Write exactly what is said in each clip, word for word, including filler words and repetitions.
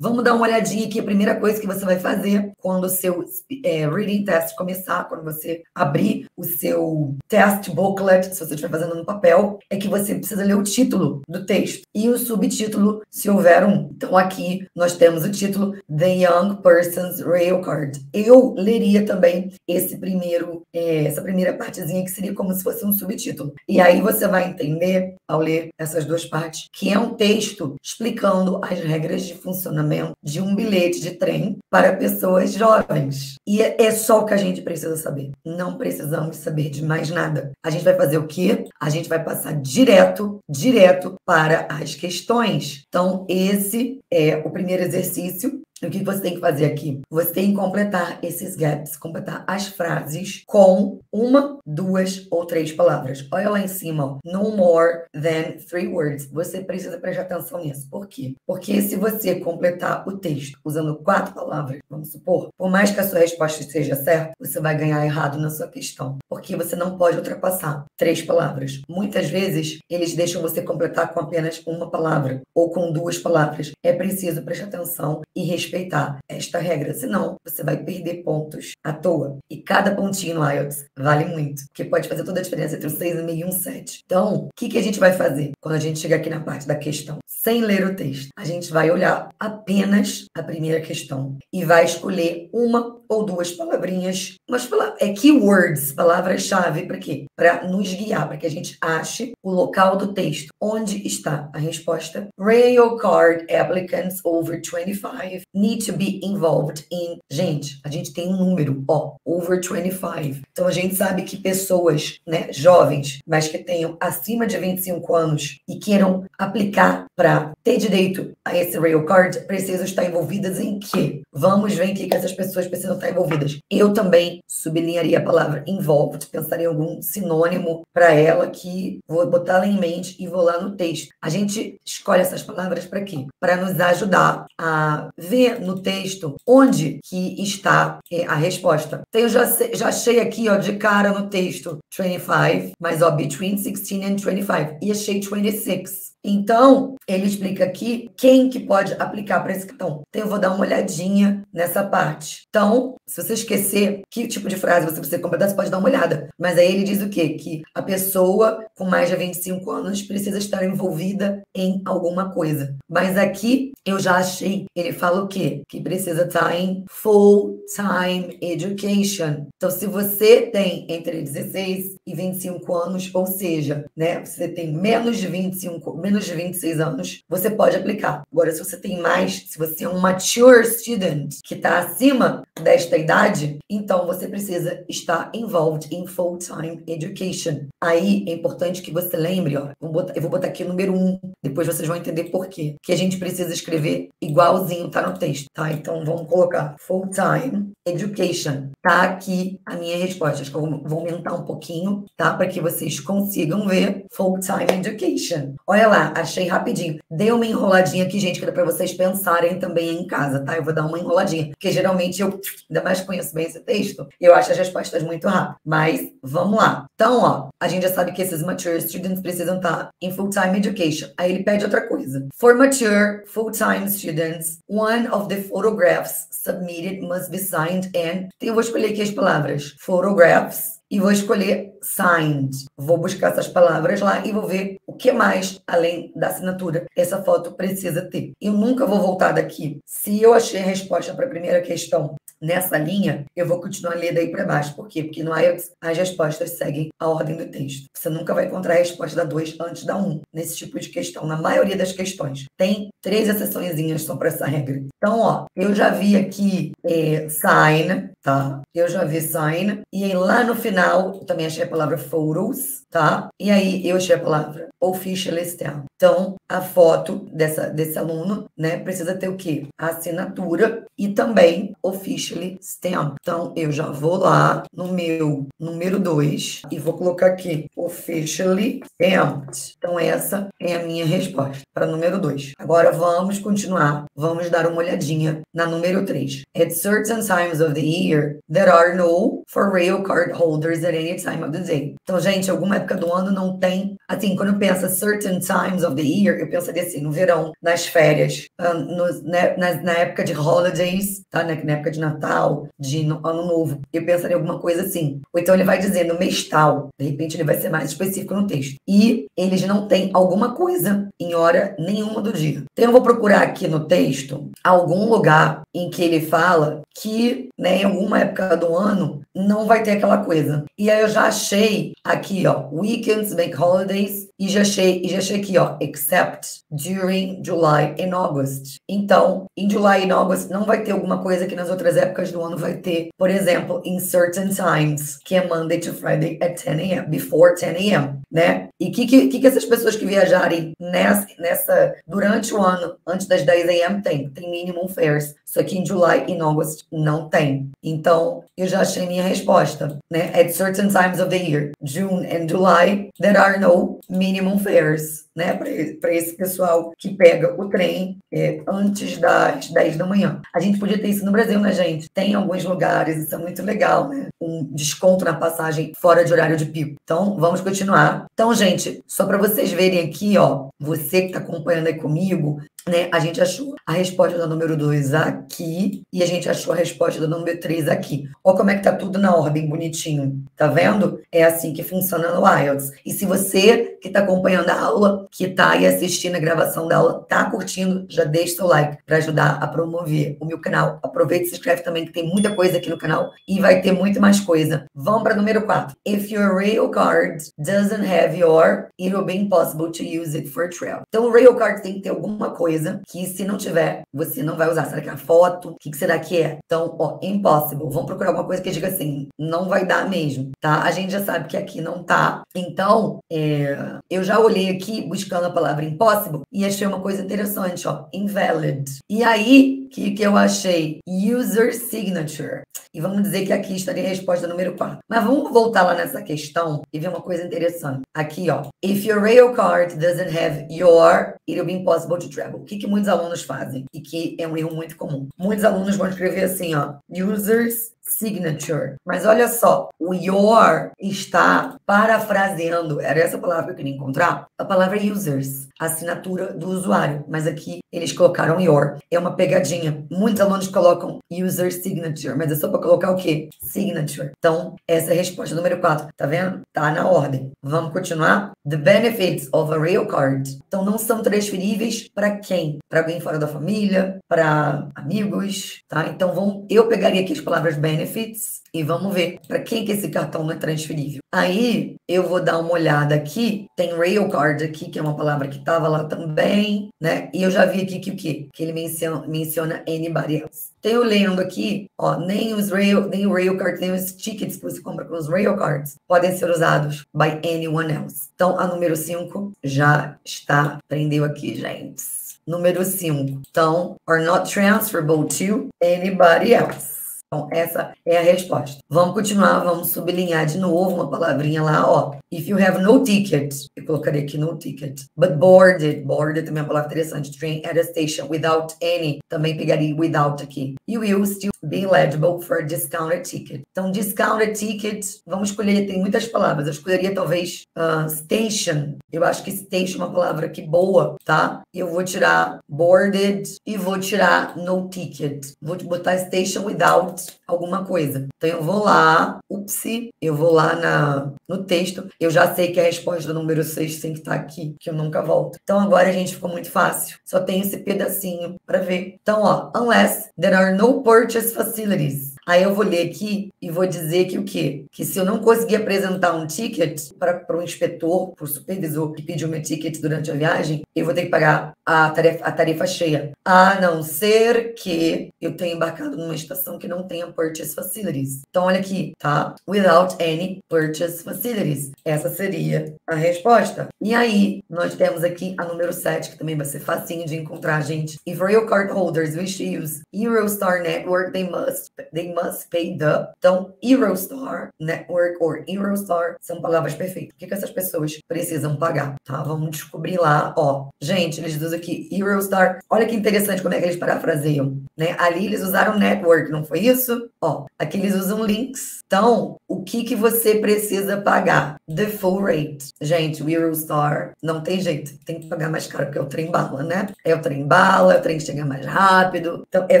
Vamos dar uma olhadinha aqui, a primeira coisa que você vai fazer quando o seu é, reading test começar, quando você abrir o seu test booklet, se você estiver fazendo no papel, é que você precisa ler o título do texto e o subtítulo, se houver um. Então aqui nós temos o título The Young Person's Rail Card. Eu leria também esse primeiro, é, essa primeira partezinha que seria como se fosse um subtítulo. E aí você vai entender, ao ler essas duas partes, que é um texto explicando as regras de funcionamento de um bilhete de trem para pessoas jovens. E é só o que a gente precisa saber. Não precisamos saber de mais nada. A gente vai fazer o quê? A gente vai passar direto, direto para as questões. Então, esse é o primeiro exercício. O que você tem que fazer aqui? Você tem que completar esses gaps, completar as frases com uma, duas ou três palavras. Olha lá em cima, ó. No more than three words. Você precisa prestar atenção nisso. Por quê? Porque se você completar o texto usando quatro palavras, vamos supor, por mais que a sua resposta seja certa, você vai ganhar errado na sua questão. Porque você não pode ultrapassar três palavras. Muitas vezes, eles deixam você completar com apenas uma palavra ou com duas palavras. É preciso prestar atenção e respeitar. respeitar esta regra, senão você vai perder pontos à toa. E cada pontinho no I E L T S vale muito, porque pode fazer toda a diferença entre um seis vírgula cinco e um sete. Então, o que, que a gente vai fazer quando a gente chegar aqui na parte da questão? Sem ler o texto, a gente vai olhar apenas a primeira questão e vai escolher uma ou duas palavrinhas, mas fala, é keywords, palavras-chave, para quê? Para nos guiar, para que a gente ache o local do texto. Onde está a resposta? Rail card applicants over twenty-five need to be involved in... Gente, a gente tem um número, ó, over twenty-five. Então, a gente sabe que pessoas, né, jovens, mas que tenham acima de vinte e cinco anos e queiram aplicar para ter direito a esse rail card, precisam estar envolvidas em quê? Vamos ver em que, que essas pessoas precisam estar envolvidas. Eu também sublinharia a palavra involved, pensaria em algum sinônimo para ela que vou botar ela em mente e vou lá no texto. A gente escolhe essas palavras para quê? Para nos ajudar a ver no texto onde que está é, a resposta. Então, eu já, já achei aqui, ó, de cara no texto twenty-five, mas ó, between sixteen and twenty-five. E achei twenty-six. Então, ele explica aqui quem que pode aplicar para esse cartão. Então, eu vou dar uma olhadinha nessa parte. Então, se você esquecer que tipo de frase você precisa completar, você pode dar uma olhada. Mas aí ele diz o quê? Que a pessoa com mais de vinte e cinco anos precisa estar envolvida em alguma coisa. Mas aqui, eu já achei. Ele fala o quê? Que precisa estar em full-time education. Então, se você tem entre dezesseis e vinte e cinco anos, ou seja, né, você tem menos de vinte e cinco... menos de vinte e seis anos, você pode aplicar. Agora, se você tem mais, se você é um mature student, que está acima desta idade, então você precisa estar involved in full-time education. Aí, é importante que você lembre, ó, vou botar, eu vou botar aqui o número um, depois vocês vão entender por quê. Que a gente precisa escrever igualzinho, tá no texto, tá? Então, vamos colocar full-time education. Tá aqui a minha resposta. Acho que eu vou, vou aumentar um pouquinho, tá? Para que vocês consigam ver full-time education. Olha lá, achei rapidinho. Dei uma enroladinha aqui, gente, que era pra vocês pensarem também em casa, tá? Eu vou dar uma enroladinha, porque geralmente eu, ainda mais conheço bem esse texto, eu acho as respostas muito rápidas. Mas, vamos lá. Então, ó, a gente já sabe que esses mature students precisam estar em full-time education. Aí ele pede outra coisa. For mature full-time students, one of the photographs submitted must be signed and... Então, eu vou escolher aqui as palavras. Photographs. E vou escolher signed. Vou buscar essas palavras lá e vou ver o que mais, além da assinatura, essa foto precisa ter. Eu nunca vou voltar daqui. Se eu achei a resposta para a primeira questão nessa linha, eu vou continuar lendo aí para baixo. Por quê? Porque no I E L T S as respostas seguem a ordem do texto. Você nunca vai encontrar a resposta da dois antes da um, nesse tipo de questão. Na maioria das questões. Tem três exceçõezinhas só para essa regra. Então, ó, eu já vi aqui é, sign, tá? Eu já vi sign. E aí lá no final eu também achei a palavra photos, tá? E aí eu achei a palavra official external. Então, a foto dessa, desse aluno, né, precisa ter o quê? A assinatura e também officially stamp. Então, eu já vou lá no meu número dois e vou colocar aqui officially stamped. Então, essa é a minha resposta para número dois. Agora, vamos continuar. Vamos dar uma olhadinha na número três. At certain times of the year, there are no for rail card holders at any time of the day. Então, gente, alguma época do ano não tem... Assim, quando eu pensa certain times of the year, eu pensaria assim, no verão, nas férias, no, né, na, na época de holidays, tá? Na, na época de Natal, de no, Ano Novo, eu pensaria alguma coisa assim. Ou então ele vai dizer no mês tal, de repente ele vai ser mais específico no texto. E eles não têm alguma coisa em hora nenhuma do dia. Então eu vou procurar aqui no texto algum lugar em que ele fala que, né, em alguma época do ano não vai ter aquela coisa. E aí eu já achei aqui, ó, weekends make holidays, e já achei, e já achei aqui, ó, except during July and August. Então, em July and August não vai ter alguma coisa que nas outras épocas do ano vai ter. Por exemplo, in certain times, que é Monday to Friday at ten A M, before ten A M, né? E o que, que, que essas pessoas que viajarem nessa, nessa, durante o ano, antes das dez A M, tem? Tem minimum fares. Só que em July e August não tem. Então, eu já achei minha resposta, né? At certain times of the year, June and July, there are no minimum fares, né? Para esse pessoal que pega o trem é, antes das dez da manhã. A gente podia ter isso no Brasil, né, gente? Tem alguns lugares, isso é muito legal, né? Um desconto na passagem fora de horário de pico. Então, vamos continuar. Então, gente, só para vocês verem aqui, ó, você que tá acompanhando aí comigo, né? A gente achou a resposta da número dois aqui e a gente achou a resposta da número três aqui. Olha como é que tá tudo na ordem, bonitinho. Tá vendo? É assim que funciona no I E L T S. E se você que tá acompanhando a aula, que tá aí assistindo a gravação da aula, tá curtindo, já deixa seu like para ajudar a promover o meu canal. Aproveita e se inscreve também, que tem muita coisa aqui no canal e vai ter muito mais coisa. Vamos para número quatro. If your rail card doesn't have your, it will be impossible to use it for travel. Então o rail card tem que ter alguma coisa que, se não tiver, você não vai usar. Será que é a foto? O que, que será que é? Então, ó, impossible. Vamos procurar alguma coisa que diga assim, não vai dar mesmo, tá? A gente já sabe que aqui não tá. Então, é... eu já olhei aqui, buscando a palavra impossible, e achei uma coisa interessante, ó, invalid. E aí, o que, que eu achei? User signature. E vamos dizer que aqui estaria a resposta número quatro. Mas vamos voltar lá nessa questão e ver uma coisa interessante. Aqui, ó. If your rail card doesn't have your, it'll be impossible to travel. O que, que muitos alunos fazem e que é um erro muito comum. Muitos alunos vão escrever assim, ó, users signature. Mas olha só, o your está parafraseando, era essa palavra que eu queria encontrar, a palavra users, a assinatura do usuário. Mas aqui eles colocaram your. É uma pegadinha. Muitos alunos colocam user signature, mas é só para colocar o quê? Signature. Então, essa é a resposta número quatro. Tá vendo? Tá na ordem. Vamos continuar? The benefits of a rail card. Então, não são transferíveis para quem? Para alguém fora da família, para amigos, tá? Então, vamos... eu pegaria aqui as palavras benefits Benefits e vamos ver para quem que esse cartão não é transferível. Aí eu vou dar uma olhada aqui. Tem rail card aqui, que é uma palavra que estava lá também, né? E eu já vi aqui que o quê? Que ele menciona, menciona anybody else. Então eu lendo aqui, ó, nem os rail, nem o rail card, nem os tickets que você compra com os rail cards podem ser usados by anyone else. Então a número cinco já está, prendeu aqui, gente. Número cinco. Então, are not transferable to anybody else. Então, essa é a resposta. Vamos continuar, vamos sublinhar de novo uma palavrinha lá, ó. If you have no ticket, eu colocaria aqui no ticket, but boarded, boarded também é uma palavra interessante, train at a station, without any, também pegaria without aqui. You will still be eligible for a discounted ticket. Então, discounted ticket, vamos escolher, tem muitas palavras, eu escolheria talvez uh, station, eu acho que station é uma palavra que boa, tá? Eu vou tirar boarded e vou tirar no ticket, vou botar station without alguma coisa. Então eu vou lá, upsi, eu vou lá na, no texto, eu já sei que a resposta do número seis tem que estar aqui, que eu nunca volto. Então agora, gente, ficou muito fácil, só tem esse pedacinho para ver. Então, ó, unless there are no purchase facilities. Aí eu vou ler aqui e vou dizer que o quê? Que se eu não conseguir apresentar um ticket para o inspetor, para o supervisor que pediu meu ticket durante a viagem, eu vou ter que pagar a tarefa, a tarifa cheia. A não ser que eu tenha embarcado numa estação que não tenha purchase facilities. Então, olha aqui, tá? Without any purchase facilities. Essa seria a resposta. E aí, nós temos aqui a número sete, que também vai ser facinho de encontrar, gente. If rail card holders wish to use Eurostar network, they must... They must must pay the. Então, Eurostar Network or Eurostar são palavras perfeitas. O que, que essas pessoas precisam pagar? Tá? Vamos descobrir lá, ó. Gente, eles usam aqui Eurostar. Olha que interessante como é que eles parafraseiam, né? Ali eles usaram network, não foi isso? Ó, aqui eles usam links. Então, o que que você precisa pagar? the full rate. Gente, o Eurostar não tem jeito, tem que pagar mais caro, porque é o trem bala, né? É o trem bala, é o trem que chega mais rápido. Então, é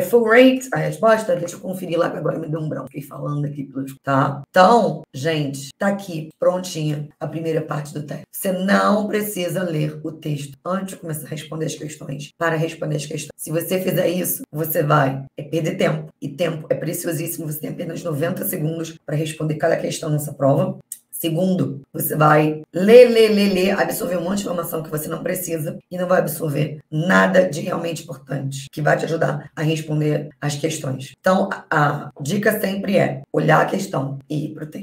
full rate a resposta? Deixa eu conferir lá, que agora me deu um branco. Fiquei falando aqui, tá? Então, gente, tá aqui, prontinha, a primeira parte do teste. Você não precisa ler o texto antes de começar a responder as questões, para responder as questões. Se você fizer isso, você vai é perder tempo. E tempo é preciosíssimo, você tem apenas noventa segundos para responder cada questão nessa prova. Segundo, você vai ler, ler, ler, ler, absorver um monte de informação que você não precisa e não vai absorver nada de realmente importante que vai te ajudar a responder as questões. Então, a, a dica sempre é olhar a questão e ir para o texto.